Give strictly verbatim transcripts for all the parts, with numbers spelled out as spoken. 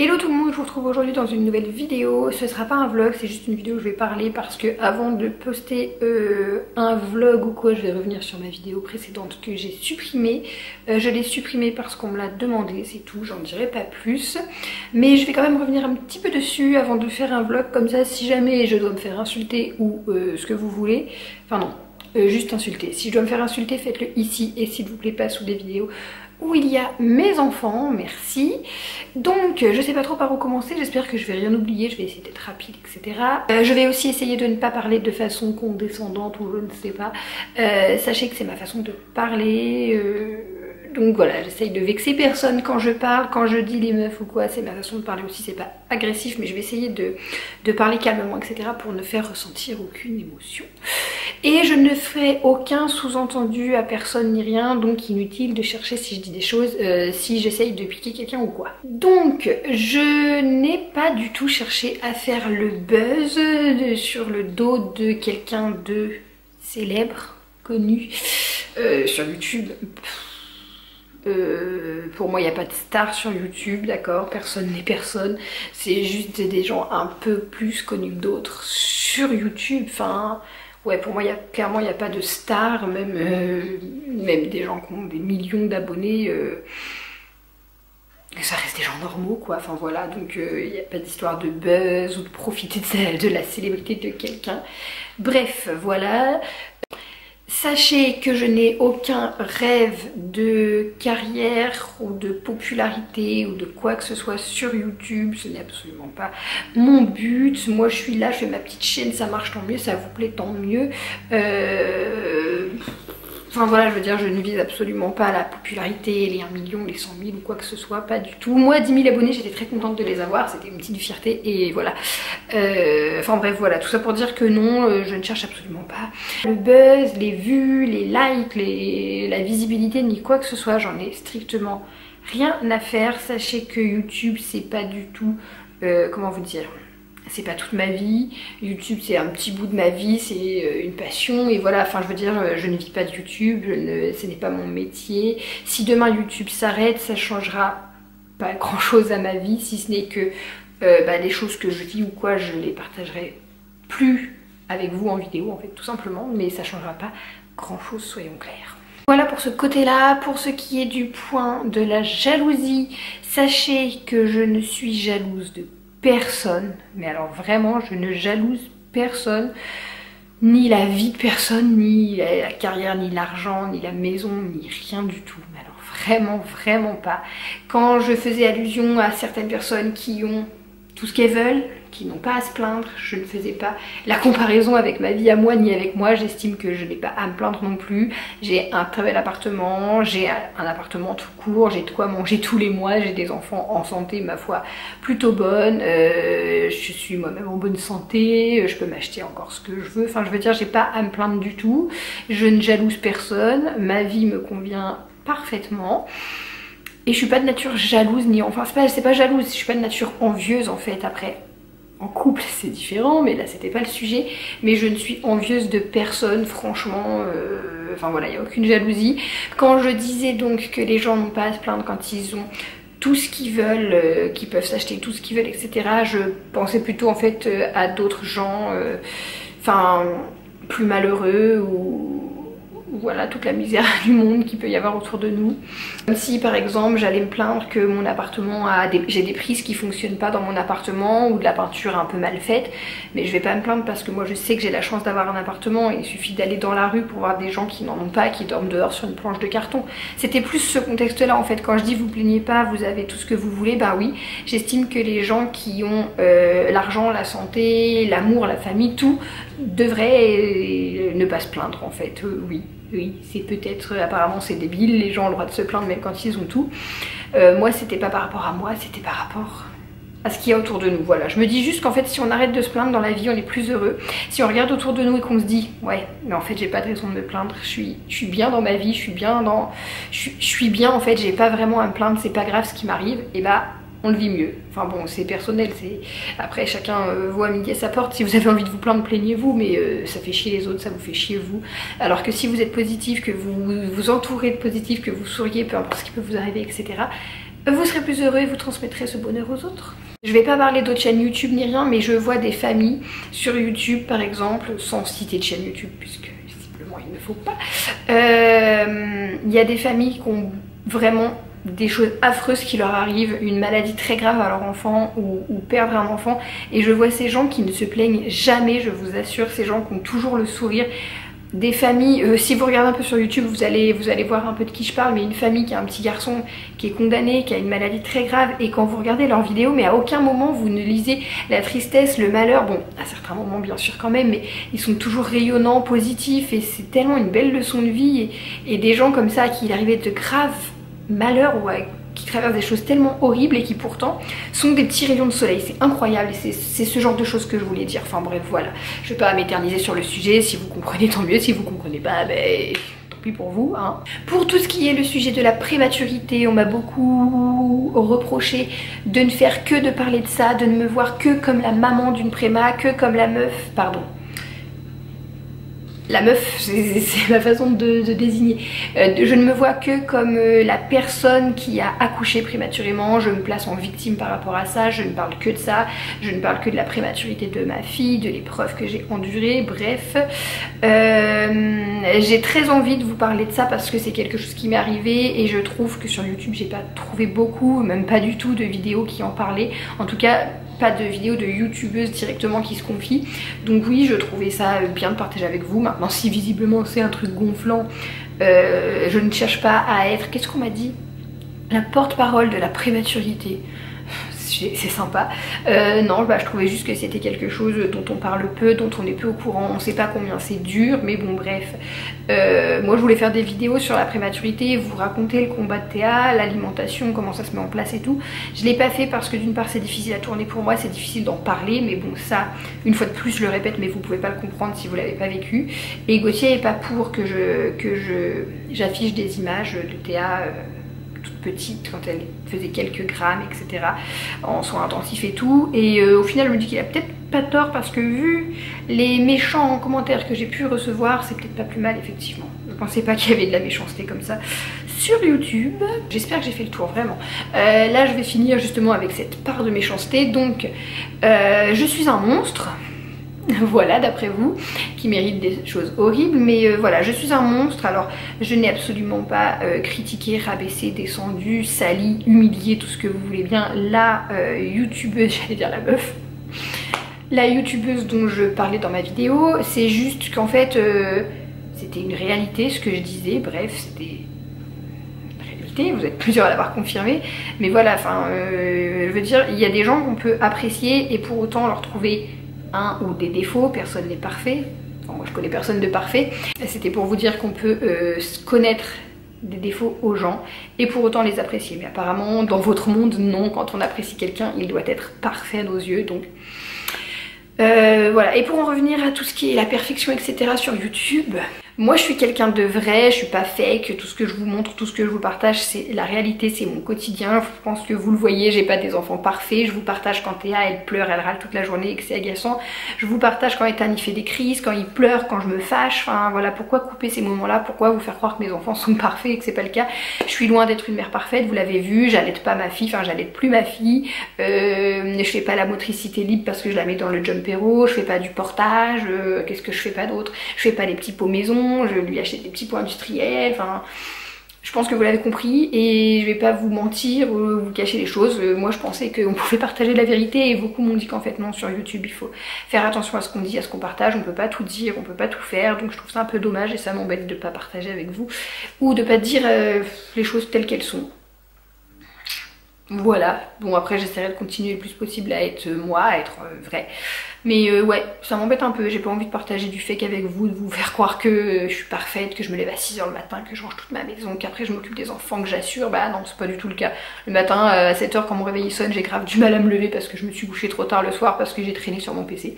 Hello tout le monde, je vous retrouve aujourd'hui dans une nouvelle vidéo. Ce sera pas un vlog, c'est juste une vidéo où je vais parler parce que avant de poster euh, un vlog ou quoi, je vais revenir sur ma vidéo précédente que j'ai supprimée. Euh, je l'ai supprimée parce qu'on me l'a demandé, c'est tout, j'en dirai pas plus. Mais je vais quand même revenir un petit peu dessus avant de faire un vlog comme ça, si jamais je dois me faire insulter ou euh, ce que vous voulez. Enfin non, euh, juste insulter. Si je dois me faire insulter, faites-le ici et s'il vous plaît pas sous des vidéos où il y a mes enfants, merci. Donc je sais pas trop par où commencer, j'espère que je vais rien oublier, je vais essayer d'être rapide, et cetera. Euh, je vais aussi essayer de ne pas parler de façon condescendante ou je ne sais pas. Euh, sachez que c'est ma façon de parler, euh, donc voilà, j'essaye de vexer personne quand je parle, quand je dis les meufs ou quoi, c'est ma façon de parler aussi, c'est pas agressif, mais je vais essayer de, de parler calmement, et cetera pour ne faire ressentir aucune émotion. Et je ne ferai aucun sous-entendu à personne ni rien, donc inutile de chercher si je dis des choses, euh, si j'essaye de piquer quelqu'un ou quoi. Donc je n'ai pas du tout cherché à faire le buzz de, sur le dos de quelqu'un de célèbre, connu, euh, sur YouTube. Pff. Euh, pour moi il n'y a pas de star sur YouTube, d'accord, personne n'est personne, c'est juste des gens un peu plus connus que d'autres sur YouTube, enfin... Ouais, pour moi, y a, clairement, il n'y a pas de stars, même, euh, même des gens qui ont des millions d'abonnés, euh, ça reste des gens normaux, quoi. Enfin voilà, donc il euh, n'y a pas d'histoire de buzz ou de profiter de, de la célébrité de quelqu'un. Bref, voilà. Sachez que je n'ai aucun rêve de carrière ou de popularité ou de quoi que ce soit sur YouTube, ce n'est absolument pas mon but. Moi je suis là, je fais ma petite chaîne, ça marche tant mieux, ça vous plaît tant mieux. Euh... Enfin voilà, je veux dire, je ne vise absolument pas la popularité, les un million, les cent mille ou quoi que ce soit, pas du tout. Moi, dix mille abonnés, j'étais très contente de les avoir, c'était une petite fierté et voilà. Euh, enfin bref, voilà, tout ça pour dire que non, je ne cherche absolument pas le buzz, les vues, les likes, les... la visibilité, ni quoi que ce soit, j'en ai strictement rien à faire. Sachez que YouTube, c'est pas du tout, euh, comment vous dire... c'est pas toute ma vie, YouTube c'est un petit bout de ma vie, c'est une passion et voilà, enfin je veux dire, je ne vis pas de YouTube, je ne, ce n'est pas mon métier. Si demain YouTube s'arrête, ça changera pas grand chose à ma vie, si ce n'est que euh, bah, les choses que je vis ou quoi, je les partagerai plus avec vous en vidéo en fait, tout simplement, mais ça changera pas grand chose, soyons clairs. Voilà pour ce côté-là. Pour ce qui est du point de la jalousie, sachez que je ne suis jalouse de personne, mais alors vraiment je ne jalouse personne, ni la vie de personne, ni la carrière, ni l'argent, ni la maison, ni rien du tout, mais alors vraiment vraiment pas. Quand je faisais allusion à certaines personnes qui ont tout ce qu'elles veulent, qui n'ont pas à se plaindre, je ne faisais pas la comparaison avec ma vie à moi ni avec moi, j'estime que je n'ai pas à me plaindre non plus, j'ai un très bel appartement, j'ai un appartement tout court, j'ai de quoi manger tous les mois, j'ai des enfants en santé ma foi plutôt bonne, euh, je suis moi-même en bonne santé, je peux m'acheter encore ce que je veux, enfin je veux dire j'ai pas à me plaindre du tout, je ne jalouse personne, ma vie me convient parfaitement. Et je suis pas de nature jalouse, ni enfin c'est pas, c'est pas jalouse, je suis pas de nature envieuse en fait. Après, en couple c'est différent, mais là c'était pas le sujet. Mais je ne suis envieuse de personne, franchement, euh... enfin voilà, il n'y a aucune jalousie. Quand je disais donc que les gens n'ont pas à se plaindre quand ils ont tout ce qu'ils veulent, euh, qu'ils peuvent s'acheter tout ce qu'ils veulent, et cetera, je pensais plutôt en fait euh, à d'autres gens, euh... enfin, plus malheureux ou... voilà toute la misère du monde qu'il peut y avoir autour de nous. Comme si par exemple j'allais me plaindre que mon appartement a des... j'ai des prises qui fonctionnent pas dans mon appartement ou de la peinture un peu mal faite, mais je vais pas me plaindre parce que moi je sais que j'ai la chance d'avoir un appartement et il suffit d'aller dans la rue pour voir des gens qui n'en ont pas, qui dorment dehors sur une planche de carton. C'était plus ce contexte là en fait, quand je dis vous plaignez pas, vous avez tout ce que vous voulez, bah oui, j'estime que les gens qui ont euh, l'argent, la santé, l'amour, la famille, tout devraient ne pas se plaindre en fait, euh, oui. Oui, c'est peut-être, apparemment c'est débile, les gens ont le droit de se plaindre même quand ils ont tout. Euh, moi c'était pas par rapport à moi, c'était par rapport à ce qu'il y a autour de nous, voilà. Je me dis juste qu'en fait si on arrête de se plaindre dans la vie, on est plus heureux. Si on regarde autour de nous et qu'on se dit, ouais, mais en fait j'ai pas de raison de me plaindre, je suis, je suis bien dans ma vie, je suis bien dans... Je, je suis bien en fait, j'ai pas vraiment à me plaindre, c'est pas grave ce qui m'arrive, et bah... on le vit mieux. Enfin bon, c'est personnel, c'est... Après, chacun euh, voit midi à sa porte. Si vous avez envie de vous plaindre, plaignez-vous, mais euh, ça fait chier les autres, ça vous fait chier vous. Alors que si vous êtes positif, que vous vous entourez de positif, que vous souriez, peu importe ce qui peut vous arriver, et cetera, vous serez plus heureux et vous transmettrez ce bonheur aux autres. Je vais pas parler d'autres chaînes YouTube ni rien, mais je vois des familles sur YouTube par exemple, sans citer de chaîne YouTube puisque visiblement il ne faut pas. Euh, il y a des familles qui ont vraiment des choses affreuses qui leur arrivent, une maladie très grave à leur enfant ou, ou perdre un enfant, et je vois ces gens qui ne se plaignent jamais, je vous assure, ces gens qui ont toujours le sourire. Des familles, euh, si vous regardez un peu sur YouTube, vous allez, vous allez voir un peu de qui je parle, mais une famille qui a un petit garçon qui est condamné, qui a une maladie très grave, et quand vous regardez leurs vidéos, mais à aucun moment vous ne lisez la tristesse, le malheur, bon, à certains moments bien sûr quand même, mais ils sont toujours rayonnants, positifs, et c'est tellement une belle leçon de vie, et, et des gens comme ça, qui arrivaient de graves malheurs, ou ouais, qui traversent des choses tellement horribles et qui pourtant sont des petits rayons de soleil, c'est incroyable, et c'est ce genre de choses que je voulais dire, enfin bref voilà, je vais pas m'éterniser sur le sujet, si vous comprenez tant mieux, si vous comprenez pas, ben tant pis pour vous, hein. Pour tout ce qui est le sujet de la prématurité, on m'a beaucoup reproché de ne faire que de parler de ça, de ne me voir que comme la maman d'une préma, que comme la meuf, pardon. La meuf, c'est ma façon de, de désigner. Euh, je ne me vois que comme la personne qui a accouché prématurément. Je me place en victime par rapport à ça. Je ne parle que de ça. Je ne parle que de la prématurité de ma fille, de l'épreuve que j'ai endurée. Bref, euh, j'ai très envie de vous parler de ça parce que c'est quelque chose qui m'est arrivé et je trouve que sur YouTube, j'ai pas trouvé beaucoup, même pas du tout, de vidéos qui en parlaient. En tout cas, pas de vidéos de youtubeuses directement qui se confient, donc oui, je trouvais ça bien de partager avec vous. Maintenant, si visiblement c'est un truc gonflant, euh, je ne cherche pas à être, qu'est-ce qu'on m'a dit, la porte-parole de la prématurité, c'est sympa. Euh, non, bah, je trouvais juste que c'était quelque chose dont on parle peu, dont on est peu au courant, on sait pas combien c'est dur, mais bon bref. Euh, moi je voulais faire des vidéos sur la prématurité, vous raconter le combat de Théa, l'alimentation, comment ça se met en place et tout. Je l'ai pas fait parce que d'une part c'est difficile à tourner pour moi, c'est difficile d'en parler, mais bon ça, une fois de plus je le répète, mais vous pouvez pas le comprendre si vous l'avez pas vécu. Et Gauthier est pas pour que je que je j'affiche des images de Théa euh, toute petite, quand elle faisait quelques grammes, et cetera, en soins intensifs et tout, et euh, au final je me dis qu'il a peut-être pas tort, parce que vu les méchants commentaires que j'ai pu recevoir, c'est peut-être pas plus mal, effectivement. Je pensais pas qu'il y avait de la méchanceté comme ça sur YouTube. J'espère que j'ai fait le tour, vraiment. Euh, là je vais finir justement avec cette part de méchanceté, donc euh, je suis un monstre, voilà, d'après vous, qui mérite des choses horribles, mais euh, voilà, je suis un monstre. Alors je n'ai absolument pas euh, critiqué, rabaissé, descendu, sali, humilié, tout ce que vous voulez bien, la euh, youtubeuse, j'allais dire la meuf, la youtubeuse dont je parlais dans ma vidéo. C'est juste qu'en fait euh, c'était une réalité ce que je disais, bref, c'était... vous êtes plusieurs à l'avoir confirmé, mais voilà, enfin, euh, je veux dire, il y a des gens qu'on peut apprécier et pour autant leur trouver un ou des défauts, personne n'est parfait, enfin, moi je connais personne de parfait. C'était pour vous dire qu'on peut euh, connaître des défauts aux gens et pour autant les apprécier, mais apparemment dans votre monde non, quand on apprécie quelqu'un il doit être parfait à nos yeux, donc euh, voilà. Et pour en revenir à tout ce qui est la perfection, etc. sur YouTube, moi je suis quelqu'un de vrai, je suis pas fake, tout ce que je vous montre, tout ce que je vous partage, c'est la réalité, c'est mon quotidien, je pense que vous le voyez, j'ai pas des enfants parfaits, je vous partage quand Théa elle pleure, elle râle toute la journée et que c'est agaçant, je vous partage quand Ethan il fait des crises, quand il pleure, quand je me fâche, enfin voilà, pourquoi couper ces moments-là, pourquoi vous faire croire que mes enfants sont parfaits et que c'est pas le cas. Je suis loin d'être une mère parfaite, vous l'avez vu, j'allaite pas ma fille, enfin j'allaite plus ma fille, euh, je fais pas la motricité libre parce que je la mets dans le jumpero, je fais pas du portage, euh, qu'est-ce que je fais pas d'autre, je fais pas les petits pots maison, je lui achète des petits pots industriels, enfin je pense que vous l'avez compris et je vais pas vous mentir ou vous cacher les choses. Moi je pensais qu'on pouvait partager la vérité et beaucoup m'ont dit qu'en fait non, sur YouTube il faut faire attention à ce qu'on dit, à ce qu'on partage, on peut pas tout dire, on peut pas tout faire, donc je trouve ça un peu dommage et ça m'embête de pas partager avec vous ou de pas dire euh, les choses telles qu'elles sont. Voilà, bon après j'essaierai de continuer le plus possible à être moi, à être euh, vrai. Mais euh, ouais, ça m'embête un peu, j'ai pas envie de partager du fake avec vous, de vous faire croire que euh, je suis parfaite, que je me lève à six heures le matin, que je range toute ma maison, qu'après je m'occupe des enfants, que j'assure. Bah non, c'est pas du tout le cas. Le matin euh, à sept heures quand mon réveil sonne, j'ai grave du mal à me lever parce que je me suis couchée trop tard le soir, parce que j'ai traîné sur mon P C.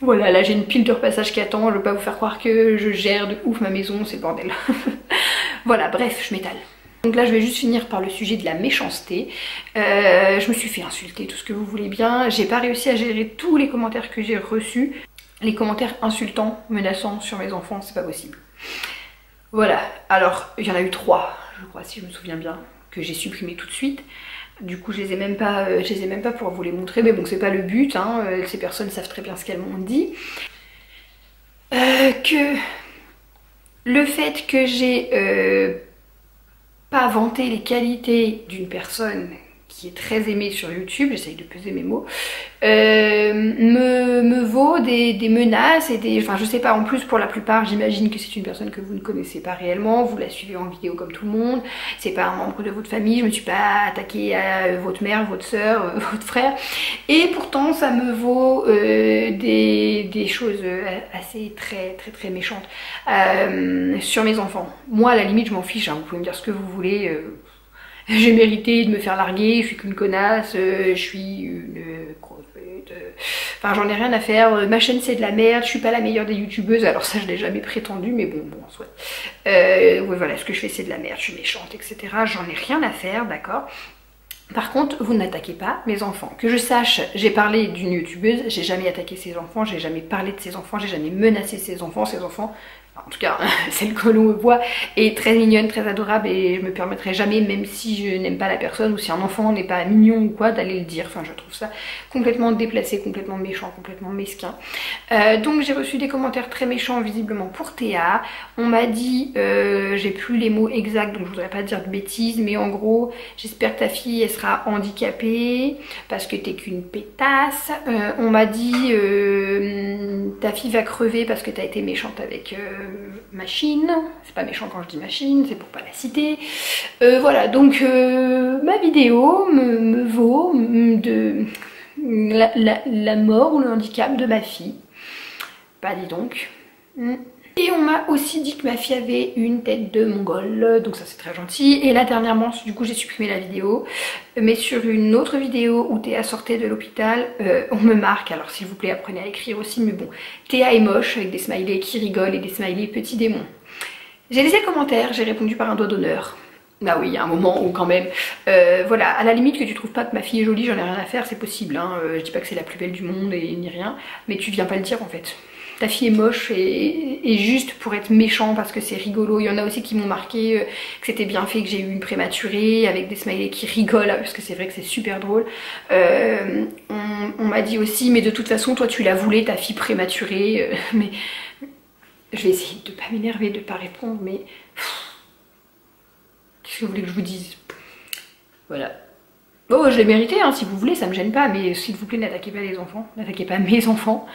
Voilà, là j'ai une pile de repassage qui attend, je veux pas vous faire croire que je gère de ouf ma maison, c'est le bordel. Voilà, bref, je m'étale. Donc là je vais juste finir par le sujet de la méchanceté. Euh, je me suis fait insulter, tout ce que vous voulez bien, j'ai pas réussi à gérer tous les commentaires que j'ai reçus, les commentaires insultants, menaçants sur mes enfants, c'est pas possible. Voilà, alors il y en a eu trois je crois si je me souviens bien, que j'ai supprimé tout de suite. Du coup je les ai même pas, euh, je les ai même pas pour vous les montrer, mais bon c'est pas le but, hein, euh, ces personnes savent très bien ce qu'elles m'ont dit. Euh, que le fait que j'ai euh, pas vanté les qualités d'une personne qui est très aimée sur YouTube, j'essaye de peser mes mots, euh, me, me vaut des, des menaces et des... Enfin je sais pas, en plus pour la plupart j'imagine que c'est une personne que vous ne connaissez pas réellement, vous la suivez en vidéo comme tout le monde, c'est pas un membre de votre famille, je me suis pas attaquée à votre mère, votre soeur, euh, votre frère, et pourtant ça me vaut euh, des, des choses assez très très très méchantes euh, sur mes enfants. Moi à la limite je m'en fiche, hein, vous pouvez me dire ce que vous voulez... Euh, J'ai mérité de me faire larguer, je suis qu'une connasse, je suis une grosse bête, enfin j'en ai rien à faire, ma chaîne c'est de la merde, je suis pas la meilleure des youtubeuses, alors ça je l'ai jamais prétendu, mais bon, bon, en soit. Euh, ouais, voilà, ce que je fais c'est de la merde, je suis méchante, et cetera. J'en ai rien à faire, d'accord ? Par contre, vous n'attaquez pas mes enfants. Que je sache, j'ai parlé d'une youtubeuse, j'ai jamais attaqué ses enfants, j'ai jamais parlé de ses enfants, j'ai jamais menacé ses enfants, ses enfants... En tout cas, celle que l'on voit est très mignonne, très adorable, et je me permettrai jamais, même si je n'aime pas la personne ou si un enfant n'est pas mignon ou quoi, d'aller le dire. Enfin, je trouve ça complètement déplacé, complètement méchant, complètement mesquin. Euh, donc j'ai reçu des commentaires très méchants visiblement pour Théa. On m'a dit, euh, j'ai plus les mots exacts, donc je voudrais pas dire de bêtises, mais en gros, j'espère que ta fille elle sera handicapée parce que t'es qu'une pétasse. Euh, on m'a dit, euh, ta fille va crever parce que t'as été méchante avec. Euh, Machine, c'est pas méchant quand je dis machine, c'est pour pas la citer. Euh, voilà, donc euh, ma vidéo me, me vaut de la, la, la mort ou le handicap de ma fille. Bah dis donc. Mm. Et on m'a aussi dit que ma fille avait une tête de mongole, donc ça c'est très gentil. Et là dernièrement, du coup j'ai supprimé la vidéo, mais sur une autre vidéo où Théa sortait de l'hôpital, euh, on me marque, alors s'il vous plaît apprenez à écrire aussi, mais bon, Théa est moche avec des smileys qui rigolent et des smileys petits démons. J'ai laissé le commentaire, j'ai répondu par un doigt d'honneur. Bah oui, il y a un moment où quand même, euh, voilà, à la limite que tu trouves pas que ma fille est jolie, j'en ai rien à faire, c'est possible, hein. euh, je dis pas que c'est la plus belle du monde et ni rien, mais tu viens pas le dire en fait. Ta fille est moche et, et juste pour être méchant parce que c'est rigolo. Il y en a aussi qui m'ont marqué que c'était bien fait, que j'ai eu une prématurée avec des smileys qui rigolent parce que c'est vrai que c'est super drôle. Euh, on on m'a dit aussi, mais de toute façon toi tu la voulais ta fille prématurée. Euh, mais je vais essayer de pas m'énerver, de pas répondre, mais qu'est-ce que vous voulez que je vous dise? Voilà. Bon, je l'ai mérité, hein, si vous voulez, ça me gêne pas, mais s'il vous plaît n'attaquez pas les enfants, n'attaquez pas mes enfants,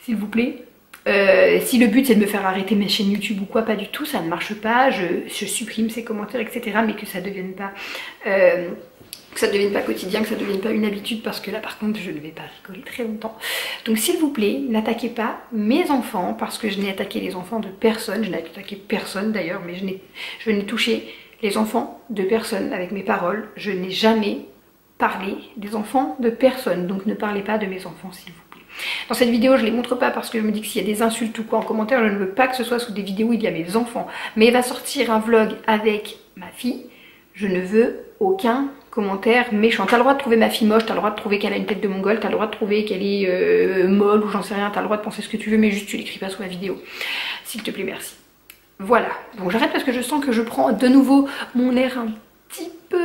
s'il vous plaît. Euh, si le but c'est de me faire arrêter ma chaîne YouTube ou quoi, pas du tout, ça ne marche pas, je, je supprime ces commentaires, et cetera. Mais que ça ne devienne pas... Euh, que ça ne devienne pas quotidien, que ça ne devienne pas une habitude, parce que là par contre je ne vais pas rigoler très longtemps. Donc s'il vous plaît, n'attaquez pas mes enfants, parce que je n'ai attaqué les enfants de personne, je n'ai attaqué personne d'ailleurs, mais je n'ai touché les enfants de personne avec mes paroles, je n'ai jamais parlé des enfants de personne, donc ne parlez pas de mes enfants s'il vous plaît. Dans cette vidéo je les montre pas parce que je me dis que s'il y a des insultes ou quoi en commentaire, je ne veux pas que ce soit sous des vidéos où il y a mes enfants. Mais va sortir un vlog avec ma fille, je ne veux aucun commentaire méchant. T'as le droit de trouver ma fille moche, t'as le droit de trouver qu'elle a une tête de mongole, t'as le droit de trouver qu'elle est euh, molle ou j'en sais rien, t'as le droit de penser ce que tu veux, mais juste tu l'écris pas sous ma vidéo. S'il te plaît, merci. Voilà, donc j'arrête parce que je sens que je prends de nouveau mon air un petit peu...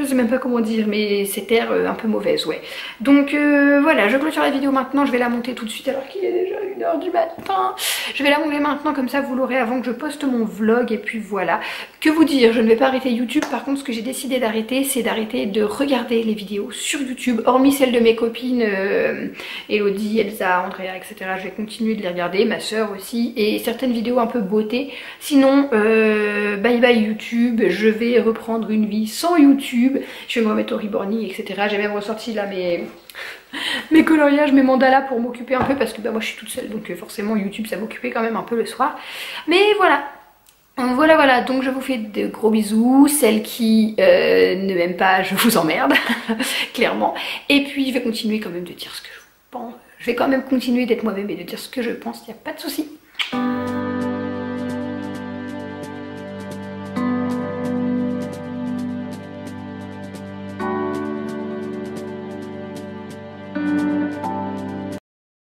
je sais même pas comment dire, mais cette air un peu mauvaise, ouais. Donc euh, voilà, je clôture la vidéo maintenant, je vais la monter tout de suite alors qu'il est déjà une heure du matin. Je vais la monter maintenant, comme ça vous l'aurez avant que je poste mon vlog, et puis voilà. Que vous dire, je ne vais pas arrêter YouTube, par contre ce que j'ai décidé d'arrêter, c'est d'arrêter de regarder les vidéos sur YouTube, hormis celles de mes copines, euh, Elodie, Elsa, Andrea, et cetera. Je vais continuer de les regarder, ma soeur aussi, et certaines vidéos un peu beauté. Sinon, euh, bye bye YouTube, je vais reprendre une vie sans YouTube. Je vais me remettre au reborning, et cetera. J'ai même ressorti là mes, mes coloriages, mes mandalas pour m'occuper un peu parce que bah, moi je suis toute seule, donc forcément YouTube ça m'occupait quand même un peu le soir. Mais voilà, voilà, voilà. Donc je vous fais de gros bisous. Celles qui euh, ne m'aiment pas, je vous emmerde, clairement. Et puis je vais continuer quand même de dire ce que je pense. Je vais quand même continuer d'être moi-même et de dire ce que je pense, il n'y a pas de souci.